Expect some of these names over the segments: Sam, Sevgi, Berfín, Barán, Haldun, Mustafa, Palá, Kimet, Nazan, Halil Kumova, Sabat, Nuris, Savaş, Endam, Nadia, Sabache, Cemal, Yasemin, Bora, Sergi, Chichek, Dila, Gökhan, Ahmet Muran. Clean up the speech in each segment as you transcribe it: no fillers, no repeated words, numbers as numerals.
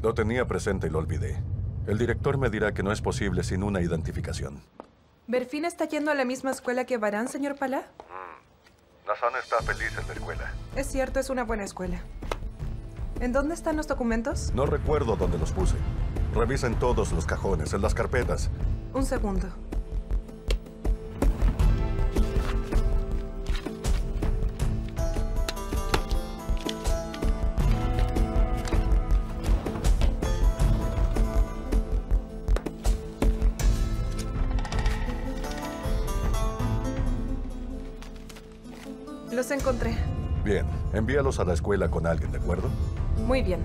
Lo tenía presente y lo olvidé. El director me dirá que no es posible sin una identificación. ¿Berfín está yendo a la misma escuela que Barán, señor Palá? Nazan está feliz en la escuela. Es cierto, es una buena escuela. ¿En dónde están los documentos? No recuerdo dónde los puse. Revisen todos los cajones, en las carpetas. Un segundo. Los encontré. Bien, envíalos a la escuela con alguien, ¿de acuerdo? Muy bien.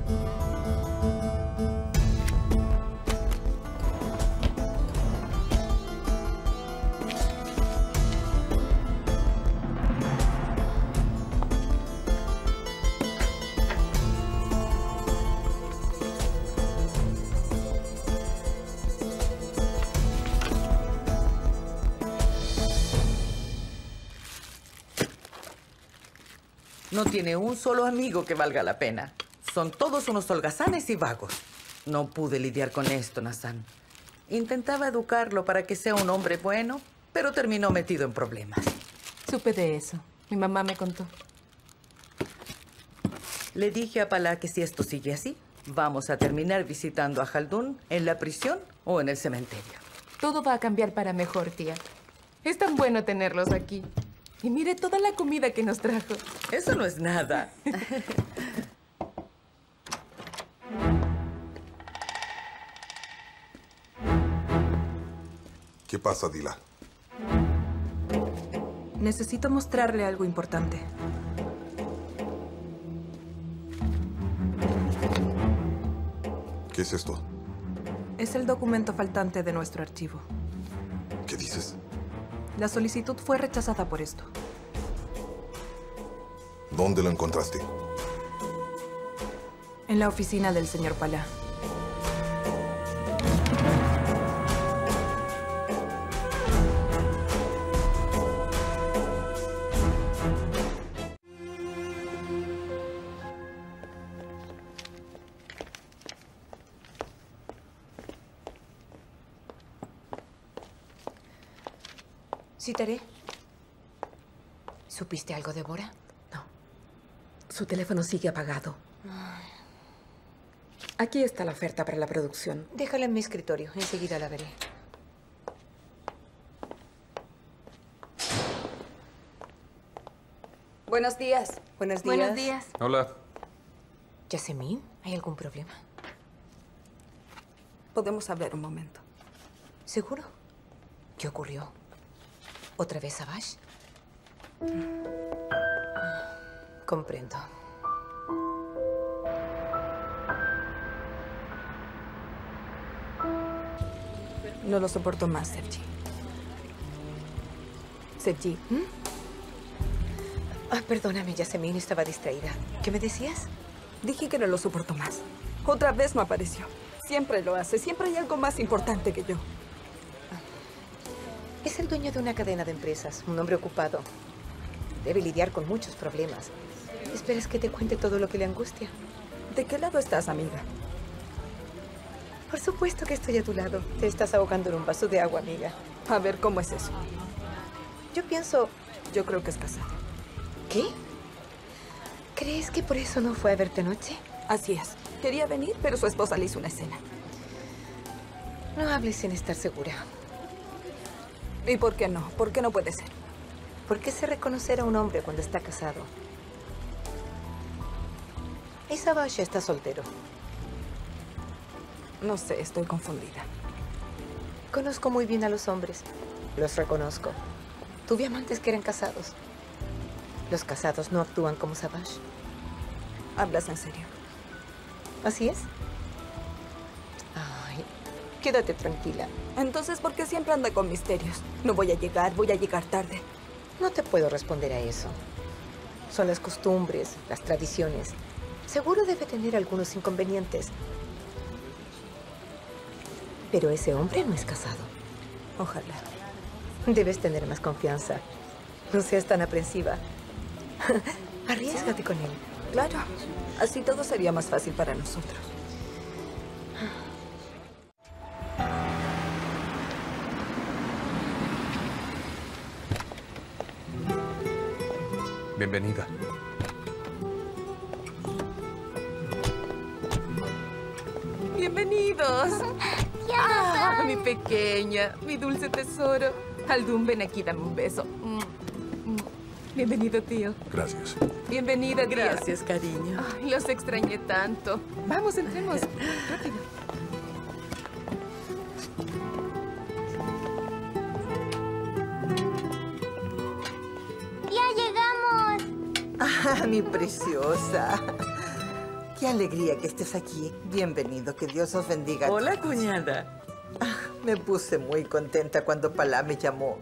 No tiene un solo amigo que valga la pena. Son todos unos holgazanes y vagos. No pude lidiar con esto, Nazan. Intentaba educarlo para que sea un hombre bueno, pero terminó metido en problemas. Supe de eso. Mi mamá me contó. Le dije a Palá que si esto sigue así, vamos a terminar visitando a Haldun en la prisión o en el cementerio. Todo va a cambiar para mejor, tía. Es tan bueno tenerlos aquí. Y mire toda la comida que nos trajo. Eso no es nada. ¿Qué pasa, Dila? Necesito mostrarle algo importante. ¿Qué es esto? Es el documento faltante de nuestro archivo. ¿Qué dices? La solicitud fue rechazada por esto. ¿Dónde lo encontraste? En la oficina del señor Palá. Citaré. ¿Supiste algo de Bora? No. Su teléfono sigue apagado. Ay. Aquí está la oferta para la producción. Déjala en mi escritorio. Enseguida la veré. Buenos días. Buenos días. Buenos días. Hola. ¿Yasemin? ¿Hay algún problema? Podemos hablar un momento. ¿Seguro? ¿Qué ocurrió? ¿Otra vez Savache? Comprendo. No lo soporto más, Sergi. Sergi. Perdóname, Yasemin, estaba distraída. ¿Qué me decías? Dije que no lo soporto más. Otra vez no apareció. Siempre lo hace. Siempre hay algo más importante que yo. Es el dueño de una cadena de empresas, un hombre ocupado. Debe lidiar con muchos problemas. ¿Esperas que te cuente todo lo que le angustia? ¿De qué lado estás, amiga? Por supuesto que estoy a tu lado. Te estás ahogando en un vaso de agua, amiga. A ver, ¿cómo es eso? Yo creo que es casada. ¿Qué? ¿Crees que por eso no fue a verte anoche? Así es. Quería venir, pero su esposa le hizo una escena. No hables sin estar segura. ¿Y por qué no? ¿Por qué no puede ser? ¿Por qué sé reconocer a un hombre cuando está casado? Y Sabache está soltero. No sé, estoy confundida. Conozco muy bien a los hombres. Los reconozco. Tuve amantes que eran casados. Los casados no actúan como Sabache. ¿Hablas en serio? ¿Así es? Quédate tranquila. Entonces, ¿por qué siempre anda con misterios? No voy a llegar tarde. No te puedo responder a eso. Son las costumbres, las tradiciones. Seguro debe tener algunos inconvenientes. Pero ese hombre no es casado. Ojalá. Debes tener más confianza. No seas tan aprensiva. Arriésgate con él. Claro. Así todo sería más fácil para nosotros. bienvenida. Bienvenidos. Ah, mi pequeña, mi dulce tesoro. Haldun, ven aquí, dame un beso. Bienvenido, tío. Gracias. Bienvenida, tía. Gracias, cariño. Ay, los extrañé tanto. Vamos, entremos. Rápido. ¡Ya llegamos! ¡Ah, mi preciosa! ¡Qué alegría que estés aquí! Bienvenido, que Dios os bendiga. Hola, cuñada. Ah, me puse muy contenta cuando Palá me llamó.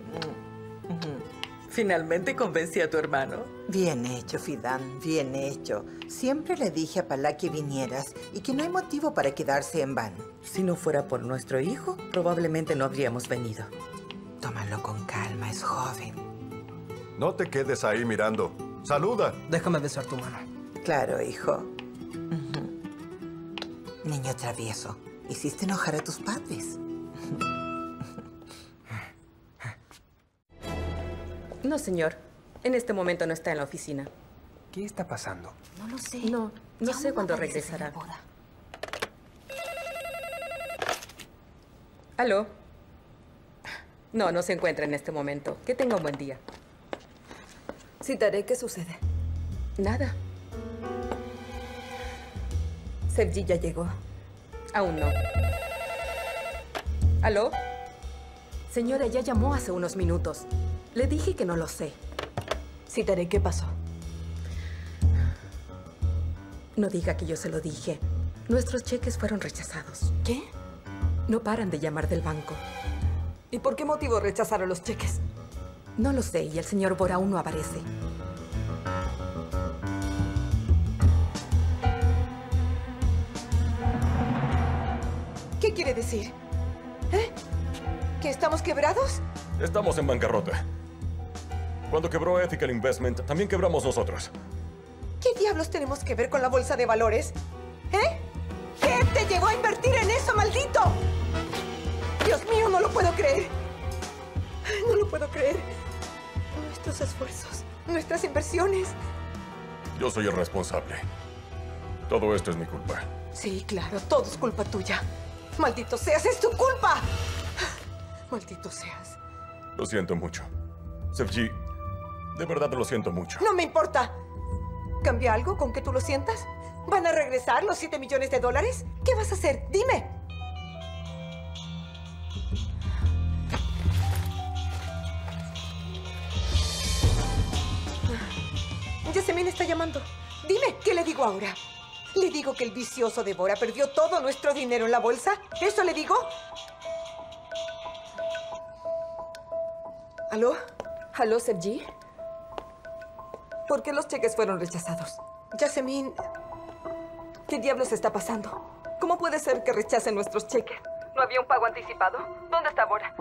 Finalmente convencí a tu hermano. Bien hecho, Fidan, bien hecho. Siempre le dije a Palá que vinieras y que no hay motivo para quedarse en vano. Si no fuera por nuestro hijo, probablemente no habríamos venido. Tómalo con calma, es joven. No te quedes ahí mirando. ¡Saluda! Déjame besar tu mano. Claro, hijo. Niño travieso, hiciste enojar a tus padres. No, señor. En este momento no está en la oficina. ¿Qué está pasando? No lo sé. No sé cuándo regresará. ¿Aló? No se encuentra en este momento. Que tenga un buen día. Citaré. ¿Qué sucede? Nada. Sevgi ya llegó. Aún no. ¿Aló? Señora, ya llamó hace unos minutos. Le dije que no lo sé. Citaré. ¿Qué pasó? No diga que yo se lo dije. Nuestros cheques fueron rechazados. ¿Qué? No paran de llamar del banco. ¿Y por qué motivo rechazaron los cheques? No lo sé, y el señor Bora aún no aparece. ¿Qué quiere decir? ¿Eh? ¿Que estamos quebrados? Estamos en bancarrota. Cuando quebró Ethical Investment, también quebramos nosotros. ¿Qué diablos tenemos que ver con la bolsa de valores? ¿Eh? ¿Qué te llevó a invertir en eso, maldito? Dios mío, no lo puedo creer. No lo puedo creer. Nuestros esfuerzos, nuestras inversiones. Yo soy el responsable. Todo esto es mi culpa. Sí, claro, todo es culpa tuya. ¡Maldito seas, es tu culpa! ¡Maldito seas! Lo siento mucho. Sevgi, de verdad lo siento mucho. No me importa. ¿Cambia algo con que tú lo sientas? ¿Van a regresar los 7 millones de dólares? ¿Qué vas a hacer? Dime. Yasemin está llamando. Dime, ¿qué le digo ahora? ¿Le digo que el vicioso de Bora perdió todo nuestro dinero en la bolsa? ¿Eso le digo? ¿Aló? ¿Aló, Sergi? ¿Por qué los cheques fueron rechazados? Yasemin, ¿qué diablos está pasando? ¿Cómo puede ser que rechacen nuestros cheques? ¿No había un pago anticipado? ¿Dónde está Bora?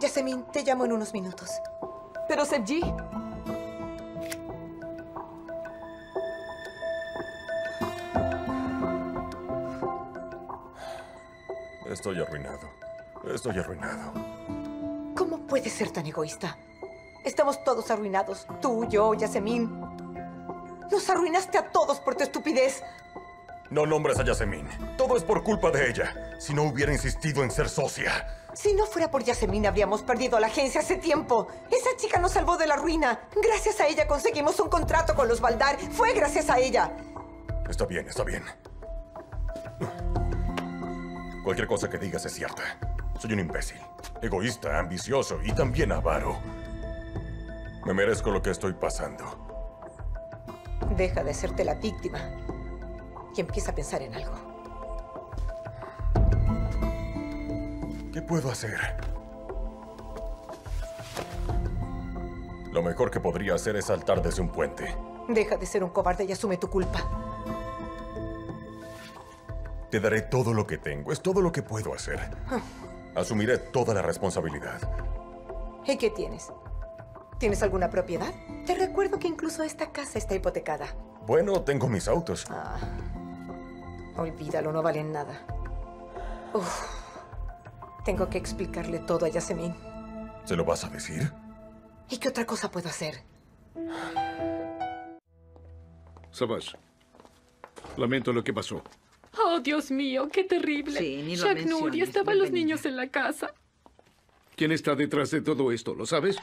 Yasemin, te llamo en unos minutos. Pero, Sergi... Estoy arruinado. Estoy arruinado. ¿Cómo puedes ser tan egoísta? Estamos todos arruinados. Tú, yo, Yasemin. Nos arruinaste a todos por tu estupidez. No nombres a Yasemin. Todo es por culpa de ella. Si no hubiera insistido en ser socia. Si no fuera por Yasemin, habríamos perdido a la agencia hace tiempo. Esa chica nos salvó de la ruina. Gracias a ella conseguimos un contrato con los Valdar. Fue gracias a ella. Está bien, está bien. Cualquier cosa que digas es cierta. Soy un imbécil, egoísta, ambicioso y también avaro. Me merezco lo que estoy pasando. Deja de hacerte la víctima y empieza a pensar en algo. ¿Qué puedo hacer? Lo mejor que podría hacer es saltar desde un puente. Deja de ser un cobarde y asume tu culpa. Te daré todo lo que tengo, es todo lo que puedo hacer. Asumiré toda la responsabilidad. ¿Y qué tienes? ¿Tienes alguna propiedad? Te recuerdo que incluso esta casa está hipotecada. Bueno, tengo mis autos. Ah, olvídalo, no valen nada. Uf, tengo que explicarle todo a Yasemin. ¿Se lo vas a decir? ¿Y qué otra cosa puedo hacer? Savaş, lamento lo que pasó. Oh, Dios mío, qué terrible. Sí, ni lo menciones, Nur, y estaban los niños en la casa. ¿Quién está detrás de todo esto? ¿Lo sabes?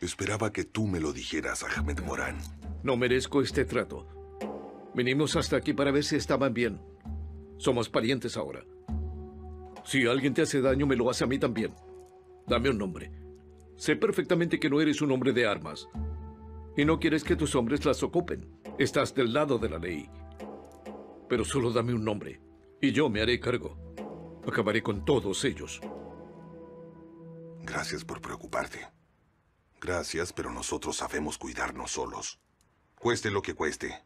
Esperaba que tú me lo dijeras, Ahmet Muran. No merezco este trato. Vinimos hasta aquí para ver si estaban bien. Somos parientes ahora. Si alguien te hace daño, me lo hace a mí también. Dame un nombre. Sé perfectamente que no eres un hombre de armas. Y no quieres que tus hombres las ocupen. Estás del lado de la ley. Pero solo dame un nombre. Y yo me haré cargo. Acabaré con todos ellos. Gracias por preocuparte. Gracias, pero nosotros sabemos cuidarnos solos. Cueste lo que cueste.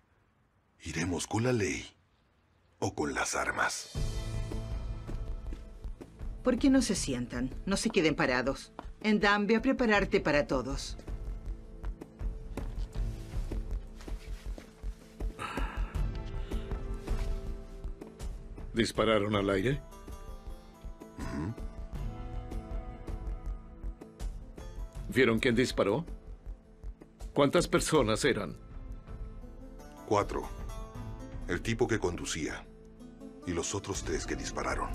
Iremos con la ley o con las armas. ¿Por qué no se sientan? No se queden parados. Endam, ve a prepararte para todos. ¿Dispararon al aire? Uh-huh. ¿Vieron quién disparó? ¿Cuántas personas eran? 4. El tipo que conducía y los otros 3 que dispararon.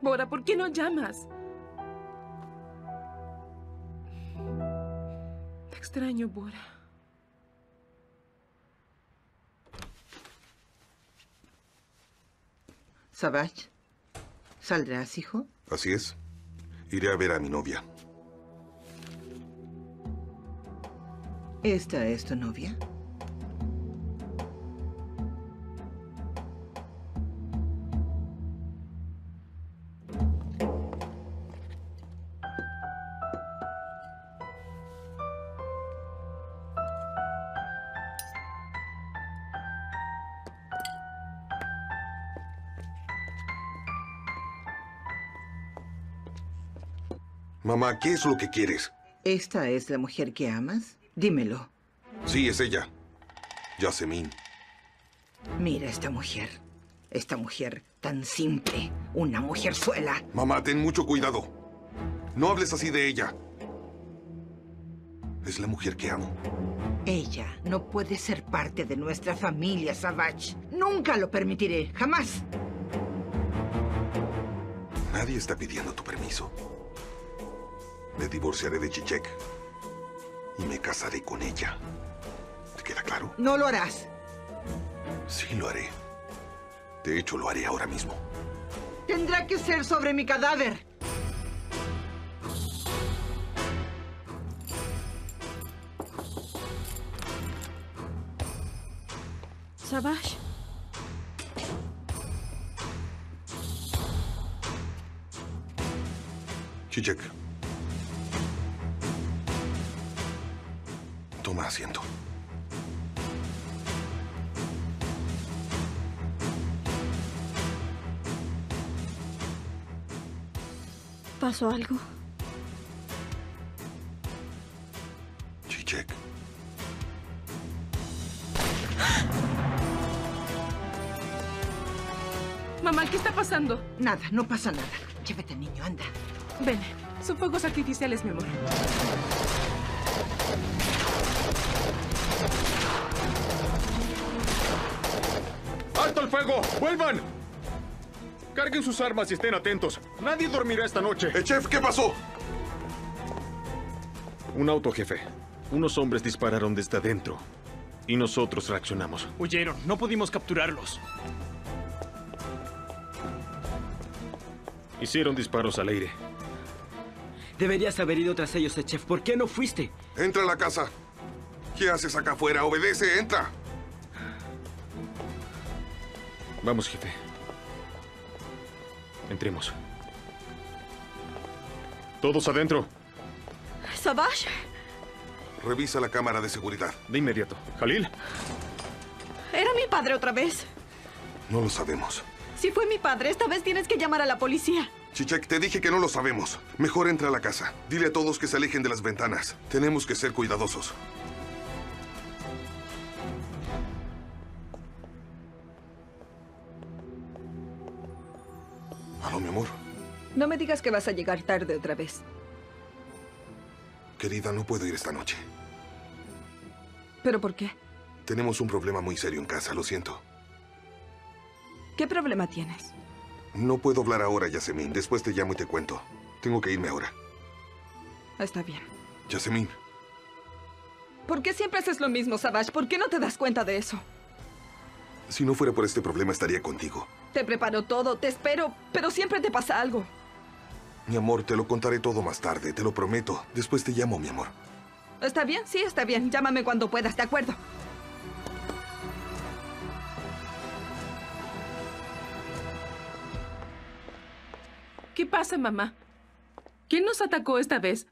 Bora, ¿por qué no llamas? Te extraño, Bora. Sabache, ¿saldrás, hijo? Así es. Iré a ver a mi novia. ¿Esta es tu novia? Mamá, ¿qué es lo que quieres? ¿Esta es la mujer que amas? Dímelo. Sí, es ella. Yasemin. Mira esta mujer. Esta mujer tan simple. Una mujerzuela. Mamá, ten mucho cuidado. No hables así de ella. Es la mujer que amo. Ella no puede ser parte de nuestra familia, Savaş. Nunca lo permitiré. Jamás. Nadie está pidiendo tu permiso. Me divorciaré de Chichek y me casaré con ella. ¿Te queda claro? No lo harás. Sí, lo haré. De hecho, lo haré ahora mismo. Tendrá que ser sobre mi cadáver. Savaş. Chichek. Toma asiento. ¿Pasó algo? Chichek. Mamá, ¿qué está pasando? Nada, no pasa nada. Llévate, niño, anda. Ven, son fuegos artificiales, mi amor. ¡Alto el fuego! ¡Vuelvan! Carguen sus armas y estén atentos. Nadie dormirá esta noche. ¡Chef, qué pasó! Un auto, jefe. Unos hombres dispararon desde adentro. Y nosotros reaccionamos. Huyeron. No pudimos capturarlos. Hicieron disparos al aire. Deberías haber ido tras ellos, Chef. ¿Por qué no fuiste? Entra a la casa. ¿Qué haces acá afuera? Obedece, entra. Vamos, jefe. Entremos. Todos adentro. Savaş. Revisa la cámara de seguridad. De inmediato. ¿Halil? ¿Era mi padre otra vez? No lo sabemos. Si fue mi padre, esta vez tienes que llamar a la policía. Chichek, te dije que no lo sabemos. Mejor entra a la casa. Dile a todos que se alejen de las ventanas. Tenemos que ser cuidadosos. Aló, mi amor. No me digas que vas a llegar tarde otra vez. Querida, no puedo ir esta noche. ¿Pero por qué? Tenemos un problema muy serio en casa, lo siento. ¿Qué problema tienes? No puedo hablar ahora, Yasemin. Después te llamo y te cuento. Tengo que irme ahora. Está bien. Yasemin. ¿Por qué siempre haces lo mismo, Savaş? ¿Por qué no te das cuenta de eso? Si no fuera por este problema, estaría contigo. Te preparo todo, te espero, pero siempre te pasa algo. Mi amor, te lo contaré todo más tarde, te lo prometo. Después te llamo, mi amor. ¿Está bien? Sí, está bien. Llámame cuando puedas, ¿de acuerdo? ¿Qué pasa, mamá? ¿Quién nos atacó esta vez?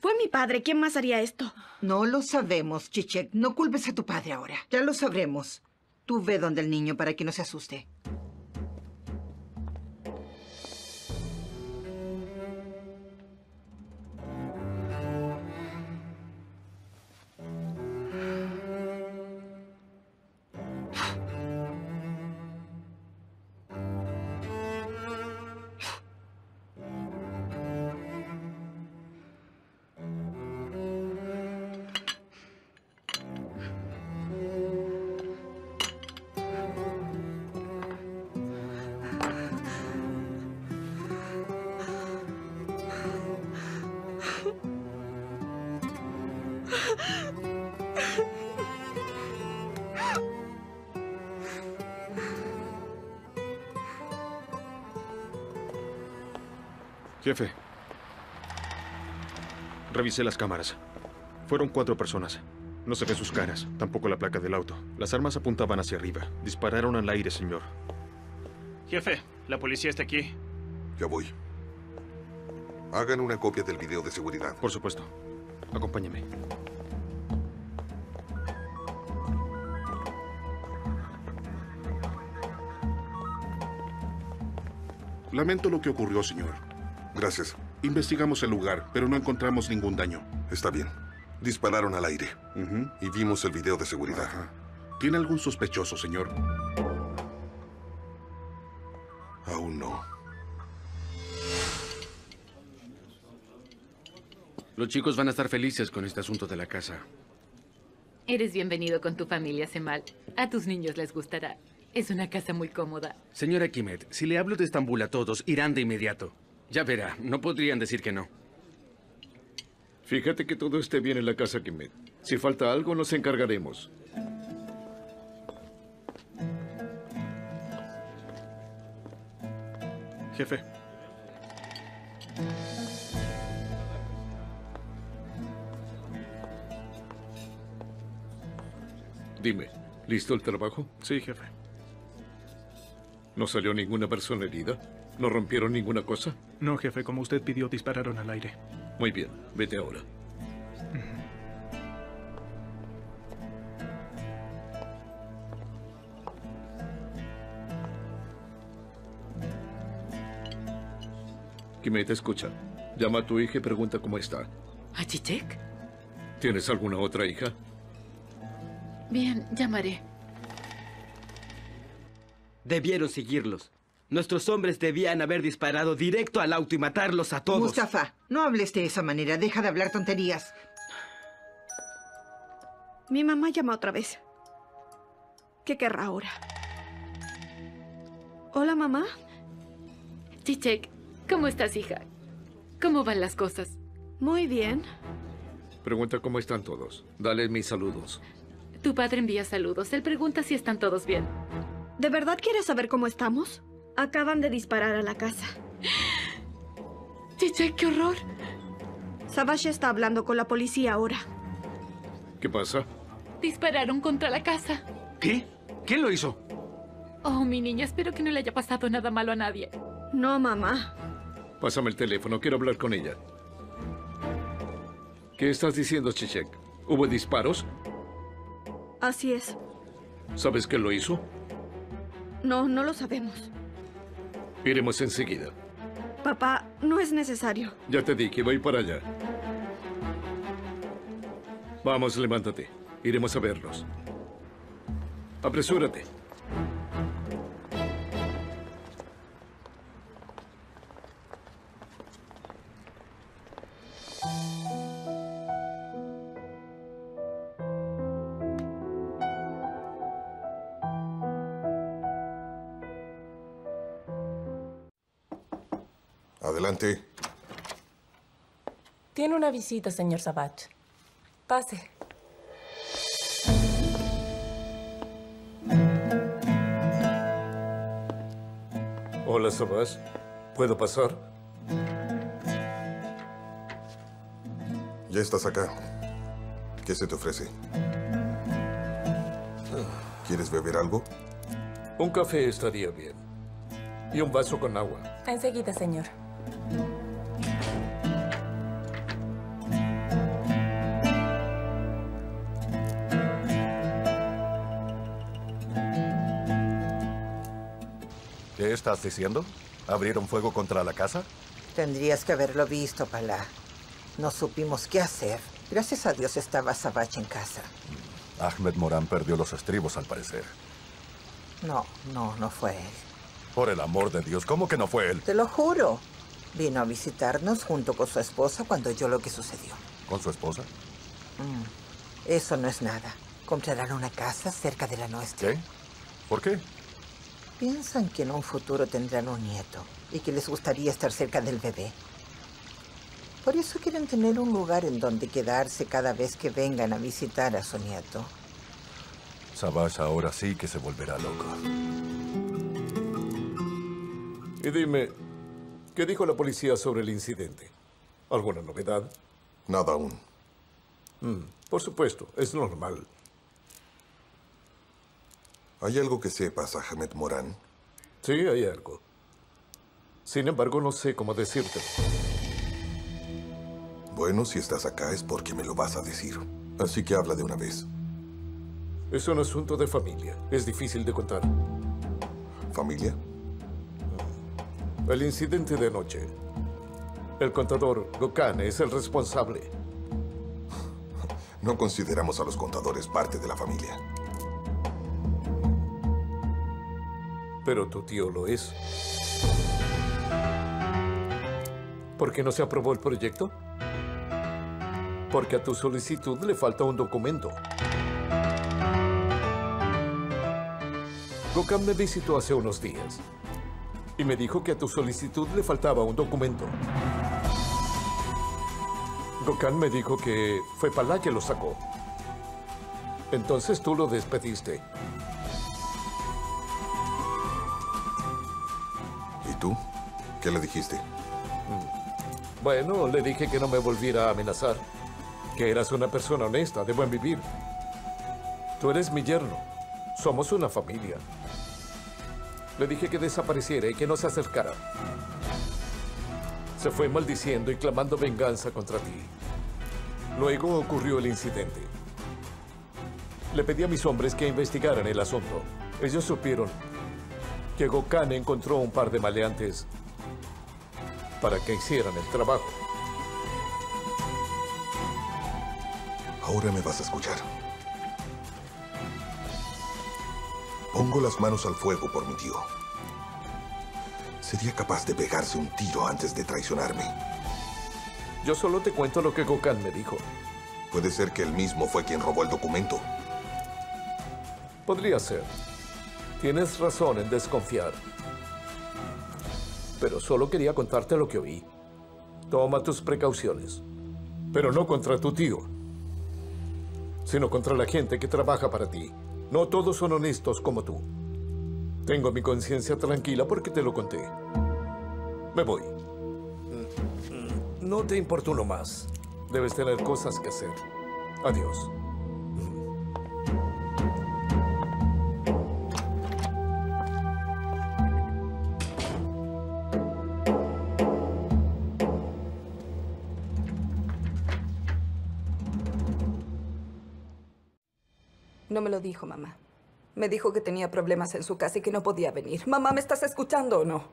Fue mi padre. ¿Quién más haría esto? No lo sabemos, Chichek. No culpes a tu padre ahora. Ya lo sabremos. Tú ve donde el niño para que no se asuste. Jefe, revisé las cámaras. Fueron 4 personas. No se ven sus caras, tampoco la placa del auto. Las armas apuntaban hacia arriba. Dispararon al aire, señor. Jefe, la policía está aquí. Ya voy. Hagan una copia del video de seguridad. Por supuesto. Acompáñame. Lamento lo que ocurrió, señor. Gracias. Investigamos el lugar, pero no encontramos ningún daño. Está bien. Dispararon al aire. Y vimos el video de seguridad. ¿Tiene algún sospechoso, señor? Aún no. Los chicos van a estar felices con este asunto de la casa. Eres bienvenido con tu familia, Cemal. A tus niños les gustará. Es una casa muy cómoda. Señora Kimet, si le hablo de Estambul a todos, irán de inmediato. Ya verá, no podrían decir que no. Fíjate que todo esté bien en la casa, Kimet. Si falta algo, nos encargaremos. Jefe. Dime, ¿listo el trabajo? Sí, jefe. ¿No salió ninguna persona herida? ¿No rompieron ninguna cosa? No, jefe. Como usted pidió, dispararon al aire. Muy bien. Vete ahora. Kimet, escucha. Llama a tu hija y pregunta cómo está. ¿A Chichek? ¿Tienes alguna otra hija? Bien, llamaré. Debieron seguirlos. Nuestros hombres debían haber disparado directo al auto y matarlos a todos. Mustafa, no hables de esa manera. Deja de hablar tonterías. Mi mamá llama otra vez. ¿Qué querrá ahora? Hola, mamá. Chichek, ¿cómo estás, hija? ¿Cómo van las cosas? Muy bien. Pregunta cómo están todos. Dale mis saludos. Tu padre envía saludos. Él pregunta si están todos bien. ¿De verdad quieres saber cómo estamos? Acaban de disparar a la casa. Chichek, ¡qué horror! Sabache está hablando con la policía ahora. ¿Qué pasa? Dispararon contra la casa. ¿Qué? ¿Quién lo hizo? Oh, mi niña, espero que no le haya pasado nada malo a nadie. No, mamá. Pásame el teléfono, quiero hablar con ella. ¿Qué estás diciendo, Chichek? ¿Hubo disparos? Así es. ¿Sabes quién lo hizo? No, no lo sabemos. Iremos enseguida. Papá, no es necesario. Ya te dije, voy para allá. Vamos, levántate. Iremos a verlos. Apresúrate. Adelante. Tiene una visita, señor Sabat. Pase. Hola, Sabat. ¿Puedo pasar? Ya estás acá. ¿Qué se te ofrece? ¿Quieres beber algo? Un café estaría bien. Y un vaso con agua. Enseguida, señor. ¿Qué estás diciendo? ¿Abrieron fuego contra la casa? Tendrías que haberlo visto, Palá. No supimos qué hacer. Gracias a Dios estaba Sabache en casa. Ahmet Muran perdió los estribos, al parecer. No fue él. Por el amor de Dios, ¿cómo que no fue él? Te lo juro. Vino a visitarnos junto con su esposa cuando oyó lo que sucedió. ¿Con su esposa? Eso no es nada. Comprarán una casa cerca de la nuestra. ¿Qué? ¿Por qué? Piensan que en un futuro tendrán un nieto y que les gustaría estar cerca del bebé. Por eso quieren tener un lugar en donde quedarse cada vez que vengan a visitar a su nieto. Savaş ahora sí que se volverá loco. Y dime, ¿qué dijo la policía sobre el incidente? ¿Alguna novedad? Nada aún. Por supuesto, es normal. ¿Hay algo que sepas, Ahmet Muran? Sí, hay algo. Sin embargo, no sé cómo decirte. Bueno, si estás acá es porque me lo vas a decir. Así que habla de una vez. Es un asunto de familia. Es difícil de contar. ¿Familia? El incidente de anoche. El contador Gökhan es el responsable. No consideramos a los contadores parte de la familia. Pero tu tío lo es. ¿Por qué no se aprobó el proyecto? Porque a tu solicitud le falta un documento. Gökhan me visitó hace unos días. Y me dijo que a tu solicitud le faltaba un documento. Gökhan me dijo que fue Palá que lo sacó. Entonces tú lo despediste. ¿Y tú? ¿Qué le dijiste? Bueno, le dije que no me volviera a amenazar. Que eras una persona honesta, de buen vivir. Tú eres mi yerno. Somos una familia. Le dije que desapareciera y que no se acercara. Se fue maldiciendo y clamando venganza contra ti. Luego ocurrió el incidente. Le pedí a mis hombres que investigaran el asunto. Ellos supieron que Gökhan encontró un par de maleantes para que hicieran el trabajo. Ahora me vas a escuchar. Pongo las manos al fuego por mi tío. Sería capaz de pegarse un tiro antes de traicionarme. Yo solo te cuento lo que Gökhan me dijo. Puede ser que él mismo fue quien robó el documento. Podría ser. Tienes razón en desconfiar. Pero solo quería contarte lo que oí. Toma tus precauciones. Pero no contra tu tío, sino contra la gente que trabaja para ti. No todos son honestos como tú. Tengo mi conciencia tranquila porque te lo conté. Me voy. No te importuno más. Debes tener cosas que hacer. Adiós. No me lo dijo, mamá. Me dijo que tenía problemas en su casa y que no podía venir. Mamá, ¿me estás escuchando o no?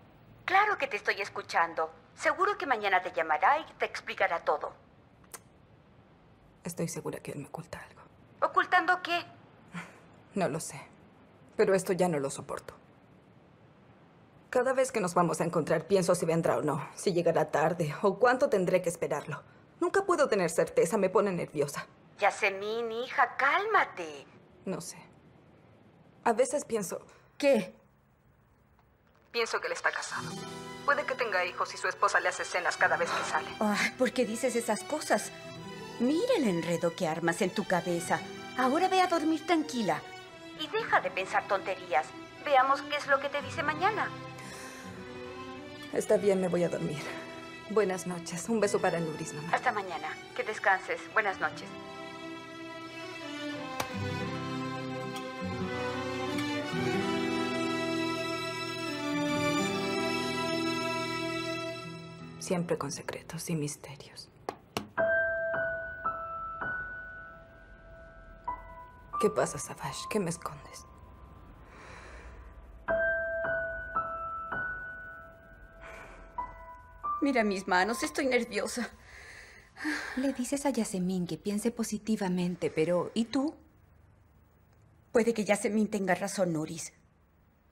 Claro que te estoy escuchando. Seguro que mañana te llamará y te explicará todo. Estoy segura que él me oculta algo. ¿Ocultando qué? No lo sé, pero esto ya no lo soporto. Cada vez que nos vamos a encontrar pienso si vendrá o no, si llegará tarde o cuánto tendré que esperarlo. Nunca puedo tener certeza, me pone nerviosa. Yasemin, hija, cálmate. No sé. A veces pienso... ¿Qué? Pienso que él está casado. Puede que tenga hijos y su esposa le hace cenas cada vez que sale. Ay, ¿por qué dices esas cosas? Mira el enredo que armas en tu cabeza. Ahora ve a dormir tranquila. Y deja de pensar tonterías. Veamos qué es lo que te dice mañana. Está bien, me voy a dormir. Buenas noches. Un beso para Nuris, mamá. Hasta mañana. Que descanses. Buenas noches. Siempre con secretos y misterios. ¿Qué pasa, Savaş? ¿Qué me escondes? Mira mis manos, estoy nerviosa. Le dices a Yasemin que piense positivamente, pero ¿y tú? Puede que Yasemin tenga razón, Nuris.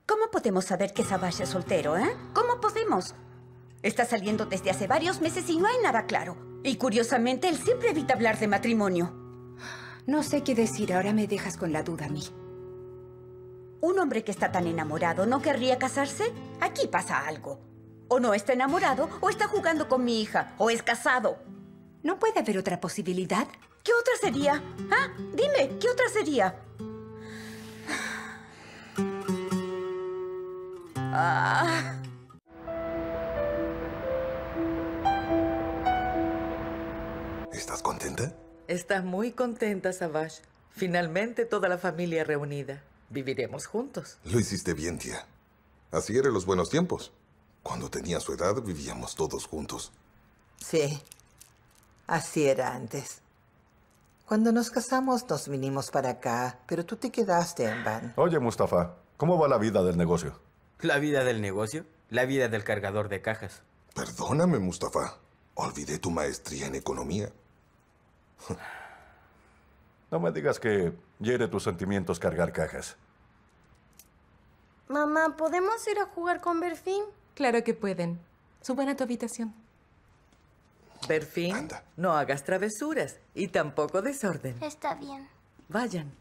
¿Cómo podemos saber que Savaş es soltero, eh? ¿Cómo podemos? Está saliendo desde hace varios meses y no hay nada claro. Y curiosamente, él siempre evita hablar de matrimonio. No sé qué decir, ahora me dejas con la duda a mí. ¿Un hombre que está tan enamorado no querría casarse? Aquí pasa algo. O no está enamorado, o está jugando con mi hija, o es casado. ¿No puede haber otra posibilidad? ¿Qué otra sería? Ah, dime, ¿qué otra sería? Ah. ¿Estás contenta? Está muy contenta, Savaş. Finalmente toda la familia reunida. Viviremos juntos. Lo hiciste bien, tía. Así eran los buenos tiempos. Cuando tenía su edad, vivíamos todos juntos. Sí, así era antes. Cuando nos casamos, nos vinimos para acá, pero tú te quedaste en Van. Oye, Mustafa, ¿cómo va la vida del negocio? ¿La vida del negocio? La vida del cargador de cajas. Perdóname, Mustafa. Olvidé tu maestría en economía. No me digas que hiere tus sentimientos cargar cajas. Mamá, ¿podemos ir a jugar con Berfín? Claro que pueden. Suban a tu habitación. Berfín, anda. No hagas travesuras y tampoco desorden. Está bien. Vayan.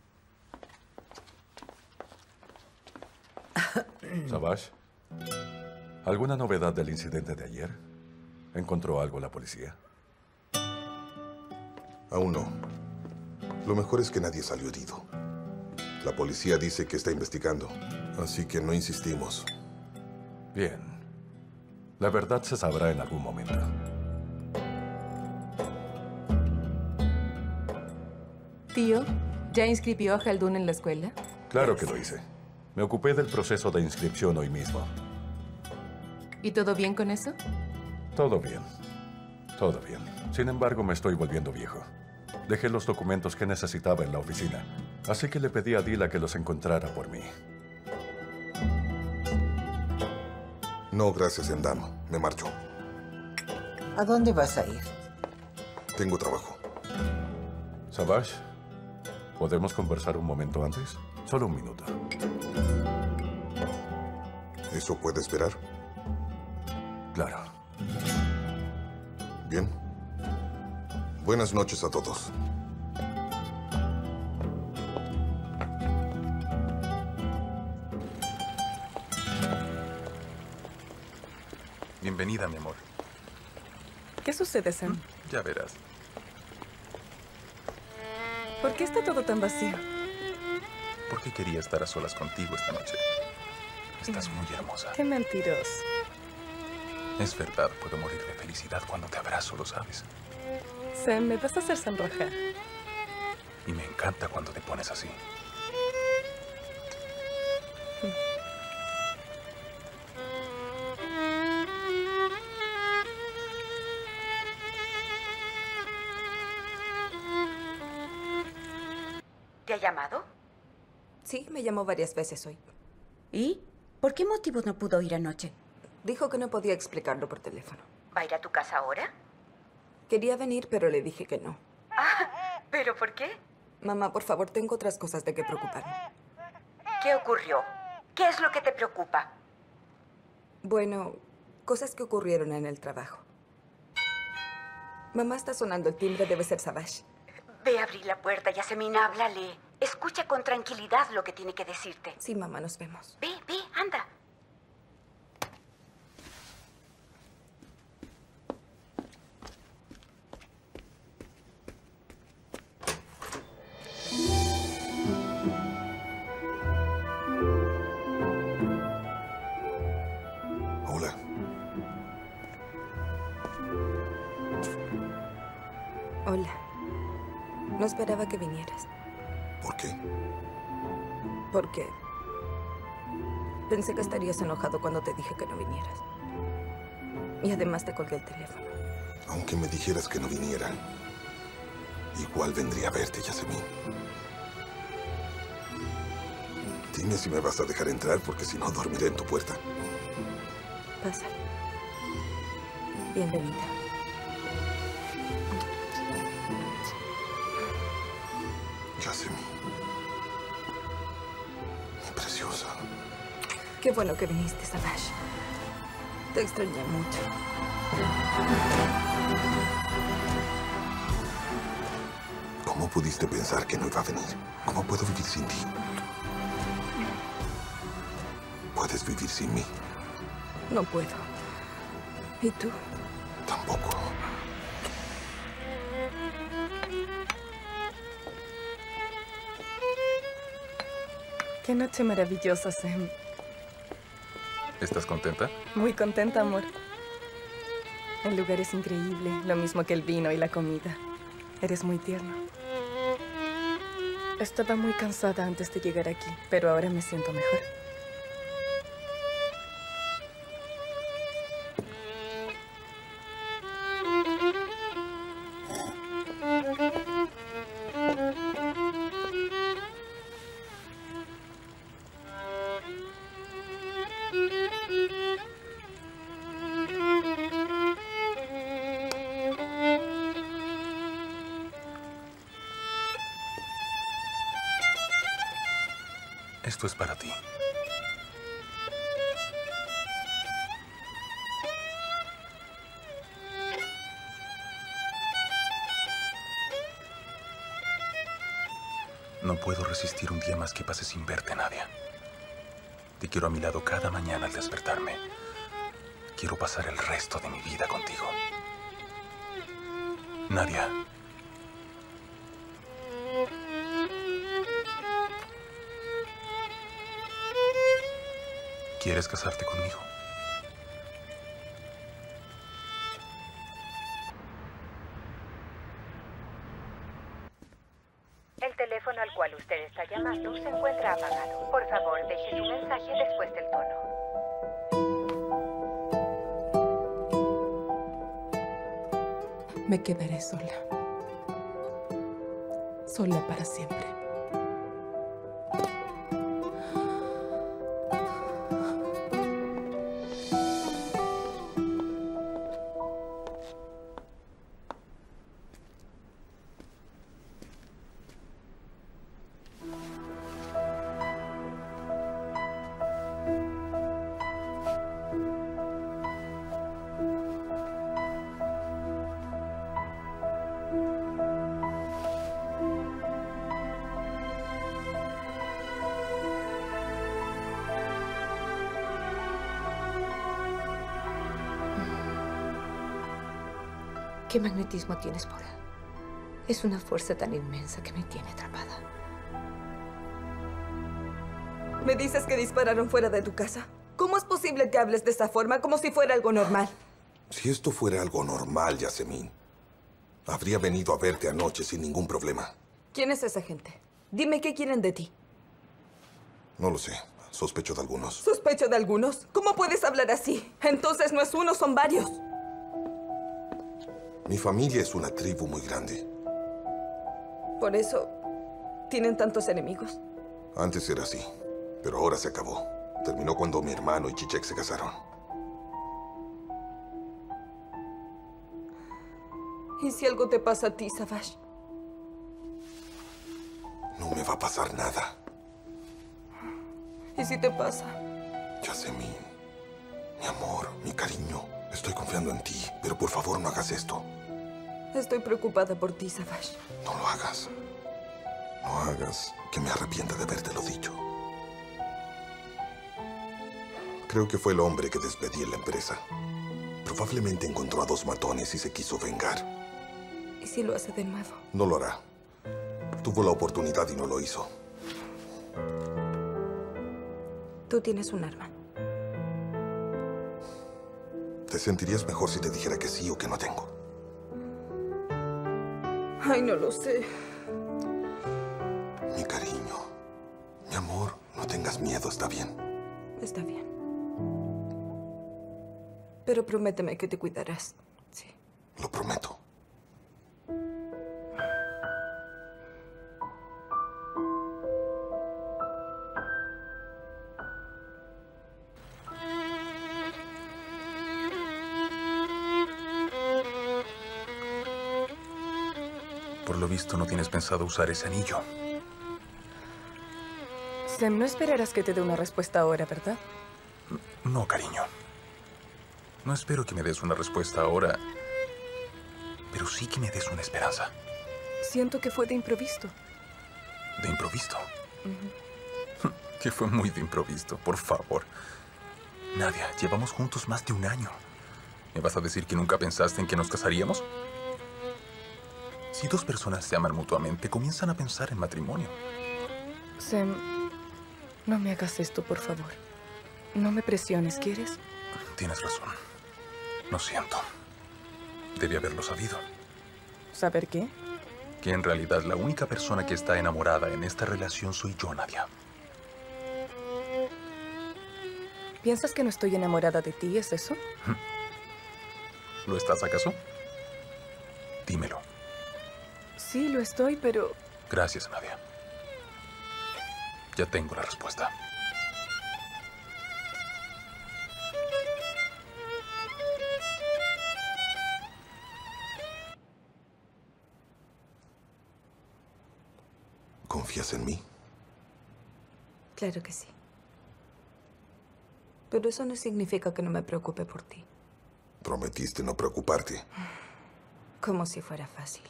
Savaş, ¿alguna novedad del incidente de ayer? ¿Encontró algo la policía? Aún no. Lo mejor es que nadie salió herido. La policía dice que está investigando, así que no insistimos. Bien. La verdad se sabrá en algún momento. Tío, ¿ya inscribió a Haldun en la escuela? Claro que lo hice. Me ocupé del proceso de inscripción hoy mismo. ¿Y todo bien con eso? Todo bien. Todo bien. Sin embargo, me estoy volviendo viejo. Dejé los documentos que necesitaba en la oficina, así que le pedí a Dila que los encontrara por mí. No, gracias, Endam. Me marcho. ¿A dónde vas a ir? Tengo trabajo. Savaş, ¿podemos conversar un momento antes? Solo un minuto. ¿Eso puede esperar? Claro. Bien. Buenas noches a todos. Bienvenida, mi amor. ¿Qué sucede, Sam? Ya verás. ¿Por qué está todo tan vacío? Porque quería estar a solas contigo esta noche. Estás muy hermosa. Qué mentiroso. Es verdad, puedo morir de felicidad cuando te abrazo, lo sabes. Sam, me vas a hacer sonrojar. Y me encanta cuando te pones así. ¿Llamado? Sí, me llamó varias veces hoy. ¿Y? ¿Por qué motivo no pudo ir anoche? Dijo que no podía explicarlo por teléfono. ¿Va a ir a tu casa ahora? Quería venir, pero le dije que no. Ah, ¿pero por qué? Mamá, por favor, tengo otras cosas de qué preocuparme. ¿Qué ocurrió? ¿Qué es lo que te preocupa? Bueno, cosas que ocurrieron en el trabajo. Mamá, está sonando el timbre, debe ser Sabache. Ve a abrir la puerta, Yasemin, háblale. Escucha con tranquilidad lo que tiene que decirte. Sí, mamá, nos vemos. Ve, ve, anda. No esperaba que vinieras. ¿Por qué? Porque pensé que estarías enojado cuando te dije que no vinieras. Y además te colgué el teléfono. Aunque me dijeras que no viniera, igual vendría a verte, Yasemin. Dime si me vas a dejar entrar, porque si no, dormiré en tu puerta. Pásale. Bienvenida. Yasemin, mi preciosa. Qué bueno que viniste, Savaş. Te extrañé mucho. ¿Cómo pudiste pensar que no iba a venir? ¿Cómo puedo vivir sin ti? ¿Puedes vivir sin mí? No puedo. ¿Y tú? Tampoco. Qué noche maravillosa, Sam. ¿Estás contenta? Muy contenta, amor. El lugar es increíble, lo mismo que el vino y la comida. Eres muy tierno. Estaba muy cansada antes de llegar aquí, pero ahora me siento mejor. Esto es para ti. No puedo resistir un día más que pase sin verte, Nadia. Te quiero a mi lado cada mañana al despertarme. Quiero pasar el resto de mi vida contigo. Nadia. ¿Quieres casarte conmigo? El teléfono al cual usted está llamando se encuentra apagado. Por favor, deje su mensaje después del tono. Me quedaré sola. Sola para siempre. ¿Qué magnetismo tienes, Bora? Es una fuerza tan inmensa que me tiene atrapada. ¿Me dices que dispararon fuera de tu casa? ¿Cómo es posible que hables de esa forma, como si fuera algo normal? Si esto fuera algo normal, Yasemin, habría venido a verte anoche sin ningún problema. ¿Quién es esa gente? Dime qué quieren de ti. No lo sé. Sospecho de algunos. ¿Sospecho de algunos? ¿Cómo puedes hablar así? Entonces no es uno, son varios. Mi familia es una tribu muy grande. ¿Por eso tienen tantos enemigos? Antes era así, pero ahora se acabó. Terminó cuando mi hermano y Chichek se casaron. ¿Y si algo te pasa a ti, Savaş? No me va a pasar nada. ¿Y si te pasa? Yasemin, mi amor, mi cariño, estoy confiando en ti, pero por favor no hagas esto. Estoy preocupada por ti, Savaş. No lo hagas. No hagas que me arrepienta de habértelo dicho. Creo que fue el hombre que despedí en la empresa. Probablemente encontró a dos matones y se quiso vengar. ¿Y si lo hace de nuevo? No lo hará. Tuvo la oportunidad y no lo hizo. Tú tienes un arma. Te sentirías mejor si te dijera que sí o que no tengo. Ay, no lo sé. Mi cariño, mi amor, no tengas miedo, ¿está bien? Está bien. Pero prométeme que te cuidarás, sí. Lo prometo. Por lo visto, no tienes pensado usar ese anillo. Sam, no esperarás que te dé una respuesta ahora, ¿verdad? No, cariño. No espero que me des una respuesta ahora, pero sí que me des una esperanza. Siento que fue de improviso. ¿De improviso? Que fue muy de improviso, por favor. Nadia, llevamos juntos más de un año. ¿Me vas a decir que nunca pensaste en que nos casaríamos? Si dos personas se aman mutuamente, comienzan a pensar en matrimonio. Sam, no me hagas esto, por favor. No me presiones, ¿quieres? Tienes razón. Lo siento. Debí haberlo sabido. ¿Saber qué? Que en realidad la única persona que está enamorada en esta relación soy yo, Nadia. ¿Piensas que no estoy enamorada de ti? ¿Es eso? ¿Lo estás acaso? Dímelo. Sí, lo estoy, pero... Gracias, Nadia. Ya tengo la respuesta. ¿Confías en mí? Claro que sí. Pero eso no significa que no me preocupe por ti. Prometiste no preocuparte. Como si fuera fácil.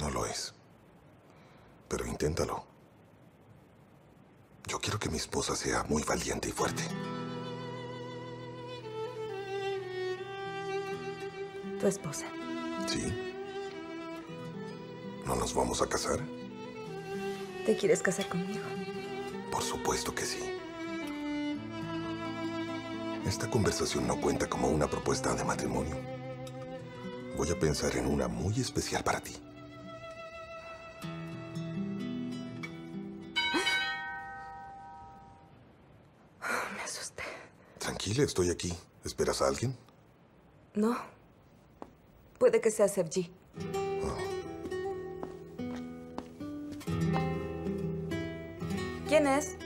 No lo es. Pero inténtalo. Yo quiero que mi esposa sea muy valiente y fuerte. ¿Tu esposa? Sí. ¿No nos vamos a casar? ¿Te quieres casar conmigo? Por supuesto que sí. Esta conversación no cuenta como una propuesta de matrimonio. Voy a pensar en una muy especial para ti. Estoy aquí. ¿Esperas a alguien? No. Puede que sea Sergi. Oh. ¿Quién es?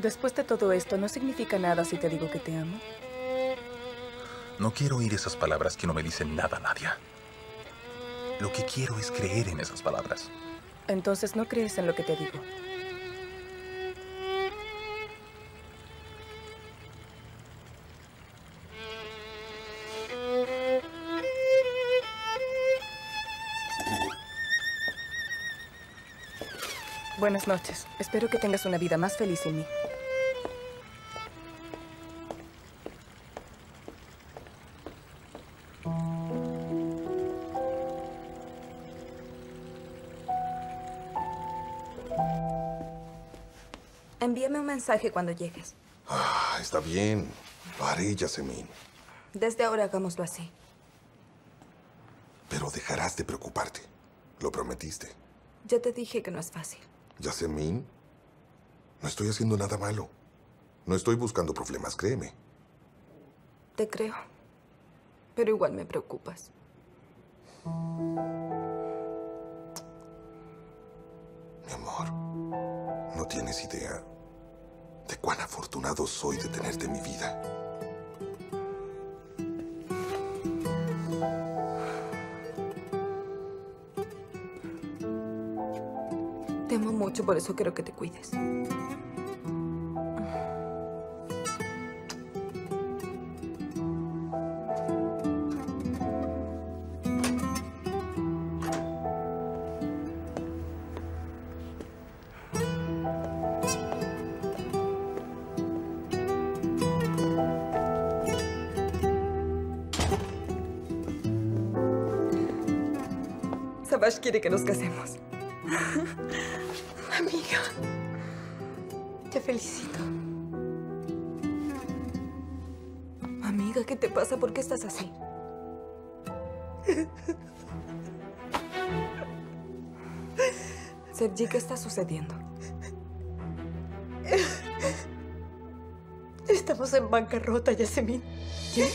Después de todo esto, no significa nada si te digo que te amo. No quiero oír esas palabras que no me dicen nada, Nadia. Lo que quiero es creer en esas palabras. Entonces no crees en lo que te digo. Buenas noches. Espero que tengas una vida más feliz sin mí. Envíame un mensaje cuando llegues. Ah, está bien. Lo haré, Yasemin. Desde ahora hagámoslo así. Pero dejarás de preocuparte. Lo prometiste. Ya te dije que no es fácil. Yasemin, no estoy haciendo nada malo. No estoy buscando problemas, créeme. Te creo, pero igual me preocupas. Mi amor, no tienes idea de cuán afortunado soy de tenerte en mi vida. Te amo mucho, por eso quiero que te cuides. Sabache quiere que nos casemos. Amiga, te felicito. Amiga, ¿qué te pasa? ¿Por qué estás así? Sergi, ¿qué está sucediendo? Estamos en bancarrota, Yasemin. ¿Qué?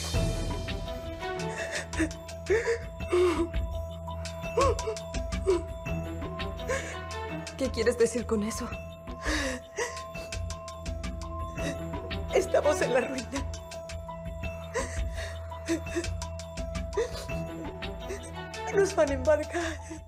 ¿Qué quieres decir con eso? Estamos en la ruina. Nos van a embarcar.